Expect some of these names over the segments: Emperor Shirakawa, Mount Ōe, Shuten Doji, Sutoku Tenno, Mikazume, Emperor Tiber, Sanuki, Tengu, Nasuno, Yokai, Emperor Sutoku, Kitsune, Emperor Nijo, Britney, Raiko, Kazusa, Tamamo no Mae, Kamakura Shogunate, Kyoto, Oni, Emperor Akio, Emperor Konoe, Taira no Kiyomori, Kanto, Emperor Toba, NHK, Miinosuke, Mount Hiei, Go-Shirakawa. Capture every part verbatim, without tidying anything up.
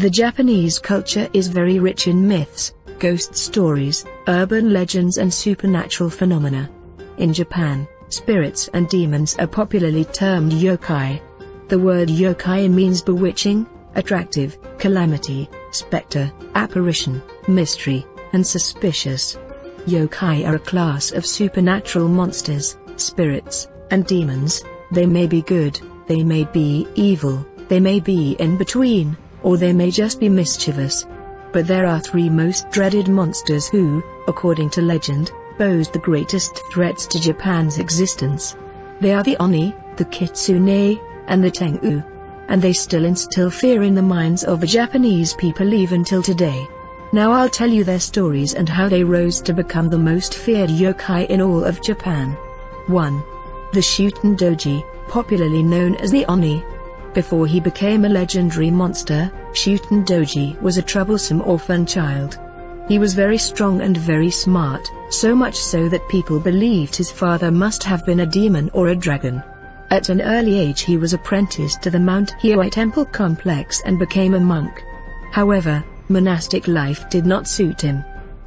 The Japanese culture is very rich in myths, ghost stories, urban legends and supernatural phenomena. In Japan, spirits and demons are popularly termed yokai. The word yokai means bewitching, attractive, calamity, spectre, apparition, mystery, and suspicious. Yokai are a class of supernatural monsters, spirits, and demons. They may be good, they may be evil, they may be in between, or they may just be mischievous. But there are three most dreaded monsters who, according to legend, pose the greatest threats to Japan's existence. They are the Oni, the Kitsune, and the Tengu. And they still instill fear in the minds of the Japanese people even till today. Now I'll tell you their stories and how they rose to become the most feared yokai in all of Japan. one. The Shuten Doji, popularly known as the Oni. Before he became a legendary monster, Shuten Doji was a troublesome orphan child. He was very strong and very smart, so much so that people believed his father must have been a demon or a dragon. At an early age he was apprenticed to the Mount Hiei temple complex and became a monk. However, monastic life did not suit him.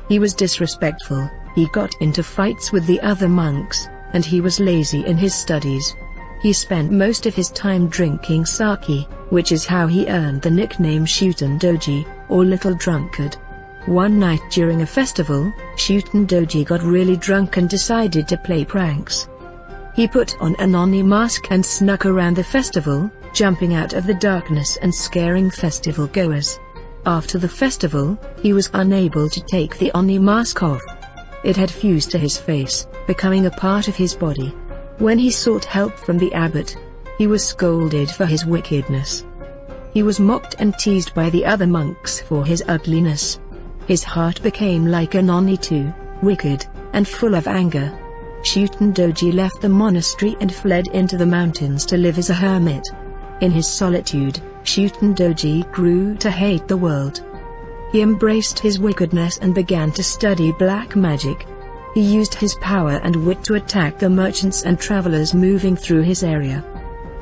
He was disrespectful, he got into fights with the other monks, and he was lazy in his studies. He spent most of his time drinking sake, which is how he earned the nickname Shuten Doji, or Little Drunkard. One night during a festival, Shuten Doji got really drunk and decided to play pranks. He put on an Oni mask and snuck around the festival, jumping out of the darkness and scaring festival goers. After the festival, he was unable to take the Oni mask off. It had fused to his face, becoming a part of his body. When he sought help from the abbot, he was scolded for his wickedness. He was mocked and teased by the other monks for his ugliness. His heart became like an Oni too, wicked, and full of anger. Shuten Doji left the monastery and fled into the mountains to live as a hermit. In his solitude, Shuten Doji grew to hate the world. He embraced his wickedness and began to study black magic. He used his power and wit to attack the merchants and travelers moving through his area.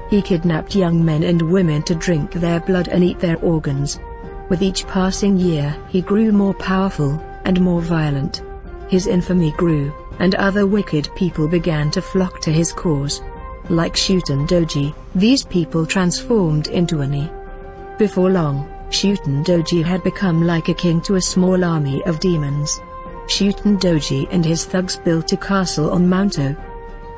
He kidnapped young men and women to drink their blood and eat their organs. With each passing year he grew more powerful, and more violent. His infamy grew, and other wicked people began to flock to his cause. Like Shuten Doji, these people transformed into Oni. Before long, Shuten Doji had become like a king to a small army of demons. Shuten Doji and his thugs built a castle on Mount Ōe.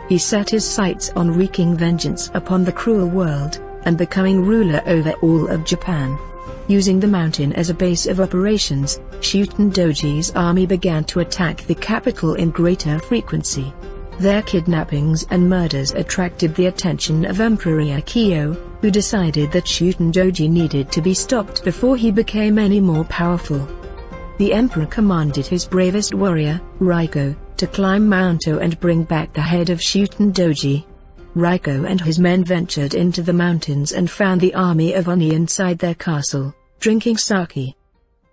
He set his sights on wreaking vengeance upon the cruel world, and becoming ruler over all of Japan. Using the mountain as a base of operations, Shuten Doji's army began to attack the capital in greater frequency. Their kidnappings and murders attracted the attention of Emperor Akio, who decided that Shuten Doji needed to be stopped before he became any more powerful. The emperor commanded his bravest warrior, Raiko, to climb Mount Ōe and bring back the head of Shuten Doji. Raiko and his men ventured into the mountains and found the army of Oni inside their castle, drinking sake.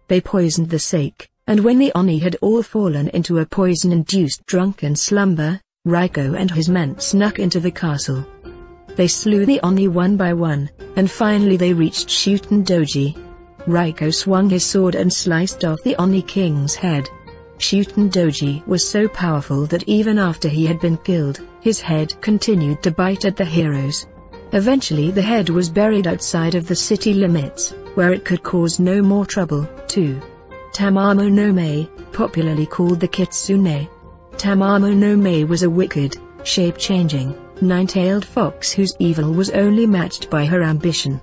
They poisoned the sake, and when the Oni had all fallen into a poison-induced drunken slumber, Raiko and his men snuck into the castle. They slew the Oni one by one, and finally they reached Shuten Doji. Raiko swung his sword and sliced off the Oni king's head. Shuten Doji was so powerful that even after he had been killed, his head continued to bite at the heroes. Eventually the head was buried outside of the city limits, where it could cause no more trouble. two. Tamamo no Mae, popularly called the Kitsune. Tamamo no Mae was a wicked, shape-changing, nine-tailed fox whose evil was only matched by her ambition.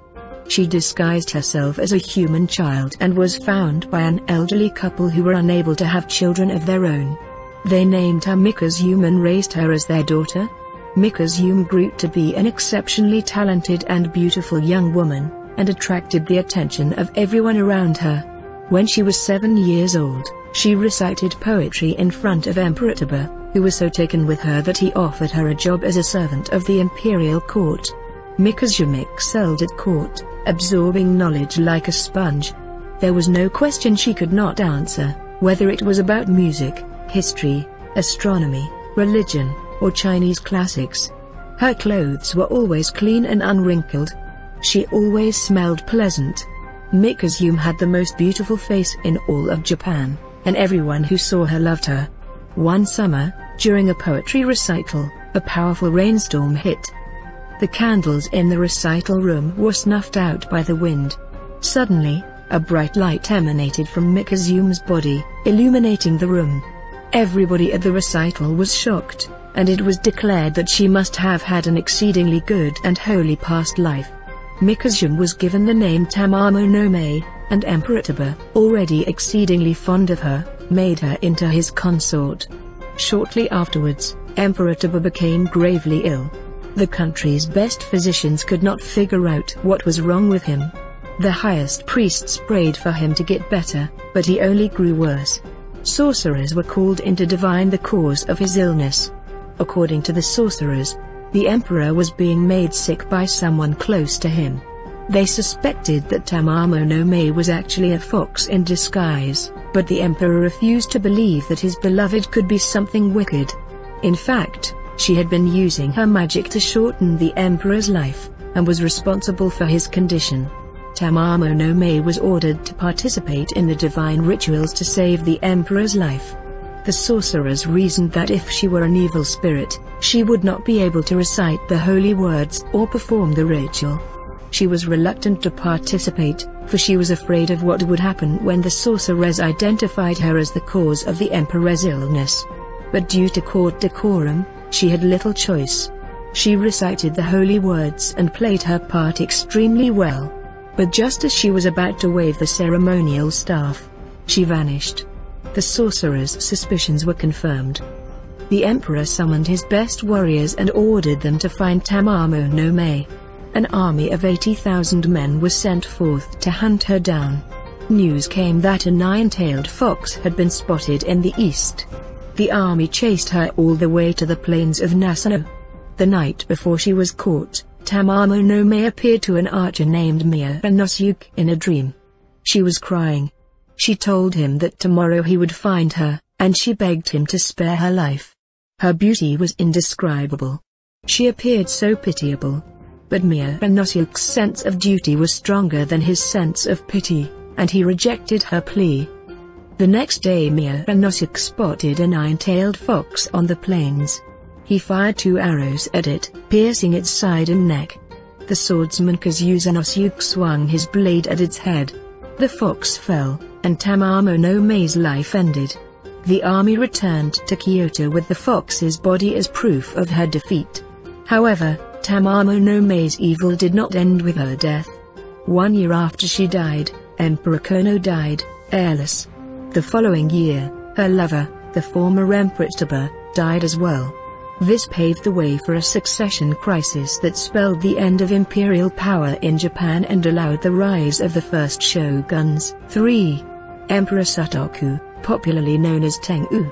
She disguised herself as a human child and was found by an elderly couple who were unable to have children of their own. They named her Mikazume and raised her as their daughter. Mikazume grew to be an exceptionally talented and beautiful young woman, and attracted the attention of everyone around her. When she was seven years old, she recited poetry in front of Emperor Tiber, who was so taken with her that he offered her a job as a servant of the imperial court. Mikazume excelled at court, absorbing knowledge like a sponge. There was no question she could not answer, whether it was about music, history, astronomy, religion, or Chinese classics. Her clothes were always clean and unwrinkled. She always smelled pleasant. Mikazume had the most beautiful face in all of Japan, and everyone who saw her loved her. One summer, during a poetry recital, a powerful rainstorm hit. The candles in the recital room were snuffed out by the wind. Suddenly, a bright light emanated from Mikazume's body, illuminating the room. Everybody at the recital was shocked, and it was declared that she must have had an exceedingly good and holy past life. Mikazume was given the name Tamamo no Mae, and Emperor Tiber, already exceedingly fond of her, made her into his consort. Shortly afterwards, Emperor Tiber became gravely ill. The country's best physicians could not figure out what was wrong with him. The highest priests prayed for him to get better, but he only grew worse. Sorcerers were called in to divine the cause of his illness. According to the sorcerers, the emperor was being made sick by someone close to him. They suspected that Tamamo no Mae was actually a fox in disguise, but the emperor refused to believe that his beloved could be something wicked. In fact, she had been using her magic to shorten the emperor's life, and was responsible for his condition. Tamamo no Mae was ordered to participate in the divine rituals to save the emperor's life. The sorcerers reasoned that if she were an evil spirit, she would not be able to recite the holy words or perform the ritual. She was reluctant to participate, for she was afraid of what would happen when the sorcerers identified her as the cause of the emperor's illness. But due to court decorum, she had little choice. She recited the holy words and played her part extremely well. But just as she was about to wave the ceremonial staff, she vanished. The sorcerer's suspicions were confirmed. The emperor summoned his best warriors and ordered them to find Tamamo no Mae. An army of eighty thousand men was sent forth to hunt her down. News came that a nine-tailed fox had been spotted in the east. The army chased her all the way to the plains of Nasuno. The night before she was caught, Tamamo no Mae appeared to an archer named Miinosuke in a dream. She was crying. She told him that tomorrow he would find her, and she begged him to spare her life. Her beauty was indescribable. She appeared so pitiable. But Miinosuke's sense of duty was stronger than his sense of pity, and he rejected her plea. The next day Miinosuke spotted a nine-tailed fox on the plains. He fired two arrows at it, piercing its side and neck. The swordsman Kazusa swung his blade at its head. The fox fell, and Tamamo no Mae's life ended. The army returned to Kyoto with the fox's body as proof of her defeat. However, Tamamo no Mae's evil did not end with her death. One year after she died, Emperor Konoe died, heirless. The following year, her lover, the former Emperor Toba, died as well. This paved the way for a succession crisis that spelled the end of imperial power in Japan and allowed the rise of the first shoguns. three. Emperor Sutoku, popularly known as Tengu.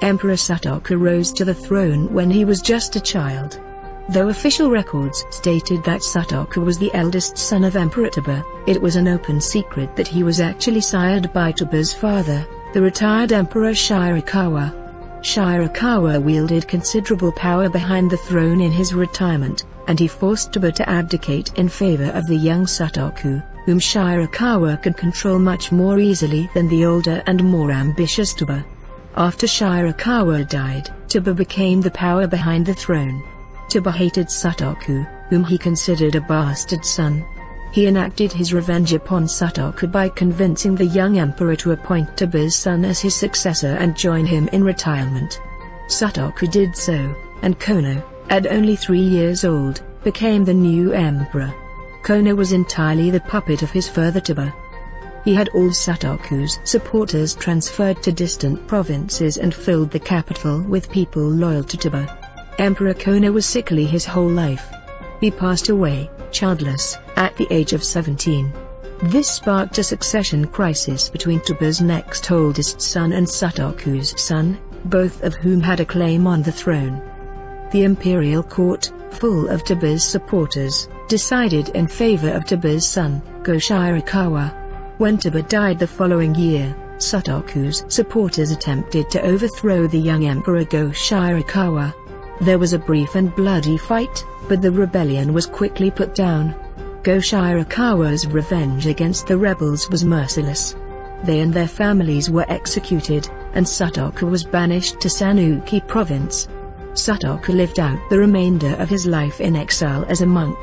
Emperor Sutoku rose to the throne when he was just a child. Though official records stated that Sutoku was the eldest son of Emperor Tiber, it was an open secret that he was actually sired by Tiber's father, the retired Emperor Shirakawa. Shirakawa wielded considerable power behind the throne in his retirement, and he forced Toba to abdicate in favor of the young Sutoku, whom Shirakawa could control much more easily than the older and more ambitious Toba. After Shirakawa died, Toba became the power behind the throne. Toba hated Sutoku, whom he considered a bastard son. He enacted his revenge upon Sutoku by convincing the young emperor to appoint Toba's son as his successor and join him in retirement. Sutoku did so, and Konoe, at only three years old, became the new emperor. Konoe was entirely the puppet of his father Toba. He had all Sutoku's supporters transferred to distant provinces and filled the capital with people loyal to Toba. Emperor Konoe was sickly his whole life. He passed away, childless, at the age of seventeen. This sparked a succession crisis between Toba's next oldest son and Sutoku's son, both of whom had a claim on the throne. The imperial court, full of Toba's supporters, decided in favor of Toba's son, Go-Shirakawa. When Toba died the following year, Sutoku's supporters attempted to overthrow the young emperor Go-Shirakawa. There was a brief and bloody fight, but the rebellion was quickly put down. Go-Shirakawa's revenge against the rebels was merciless. They and their families were executed, and Sutoku was banished to Sanuki province. Sutoku lived out the remainder of his life in exile as a monk.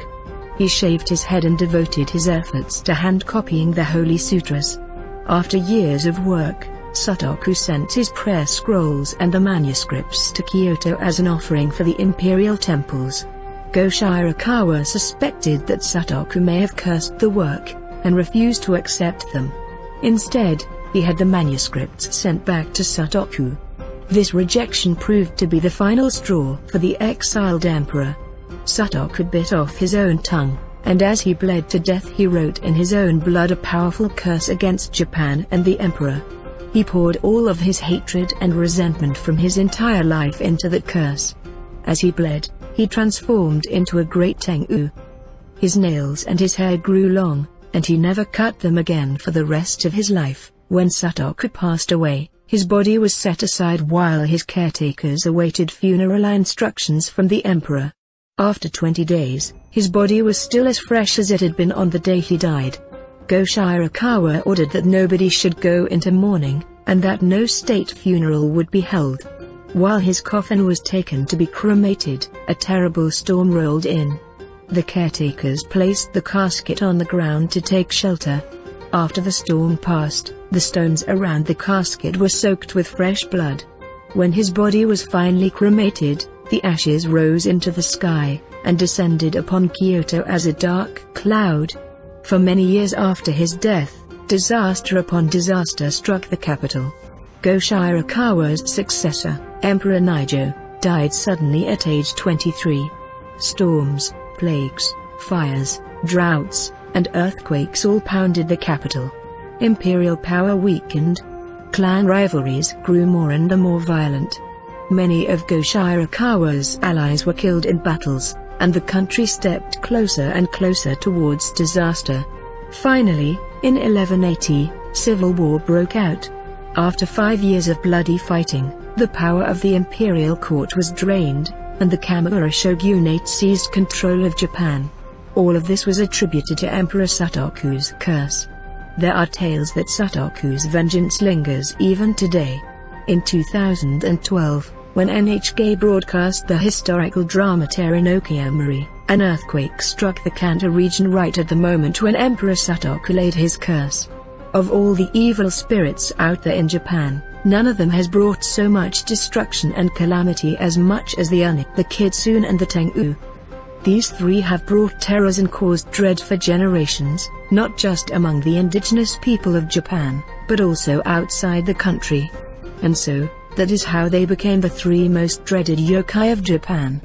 He shaved his head and devoted his efforts to hand-copying the holy sutras. After years of work, Sutoku sent his prayer scrolls and the manuscripts to Kyoto as an offering for the imperial temples. Go-Shirakawa suspected that Sutoku may have cursed the work, and refused to accept them. Instead, he had the manuscripts sent back to Sutoku. This rejection proved to be the final straw for the exiled emperor. Sutoku bit off his own tongue, and as he bled to death he wrote in his own blood a powerful curse against Japan and the emperor. He poured all of his hatred and resentment from his entire life into that curse. As he bled, he transformed into a great Tengu. His nails and his hair grew long, and he never cut them again for the rest of his life. When Sutoku passed away, his body was set aside while his caretakers awaited funeral instructions from the emperor. After twenty days, his body was still as fresh as it had been on the day he died. Go-Shirakawa ordered that nobody should go into mourning, and that no state funeral would be held. While his coffin was taken to be cremated, a terrible storm rolled in. The caretakers placed the casket on the ground to take shelter. After the storm passed, the stones around the casket were soaked with fresh blood. When his body was finally cremated, the ashes rose into the sky, and descended upon Kyoto as a dark cloud. For many years after his death, disaster upon disaster struck the capital. Go-Shirakawa's successor, Emperor Nijo, died suddenly at age twenty-three. Storms, plagues, fires, droughts, and earthquakes all pounded the capital. Imperial power weakened. Clan rivalries grew more and more violent. Many of Go-Shirakawa's allies were killed in battles, and the country stepped closer and closer towards disaster. Finally, in eleven eighty, civil war broke out. After five years of bloody fighting, the power of the imperial court was drained, and the Kamakura Shogunate seized control of Japan. All of this was attributed to Emperor Sutoku's curse. There are tales that Sutoku's vengeance lingers even today. In two thousand twelve, when N H K broadcast the historical drama Taira no Kiyomori, an earthquake struck the Kanto region right at the moment when Emperor Sutoku laid his curse. Of all the evil spirits out there in Japan, none of them has brought so much destruction and calamity as much as the Oni, the Kitsune and the Tengu. These three have brought terrors and caused dread for generations, not just among the indigenous people of Japan, but also outside the country. And so, that is how they became the three most dreaded yokai of Japan.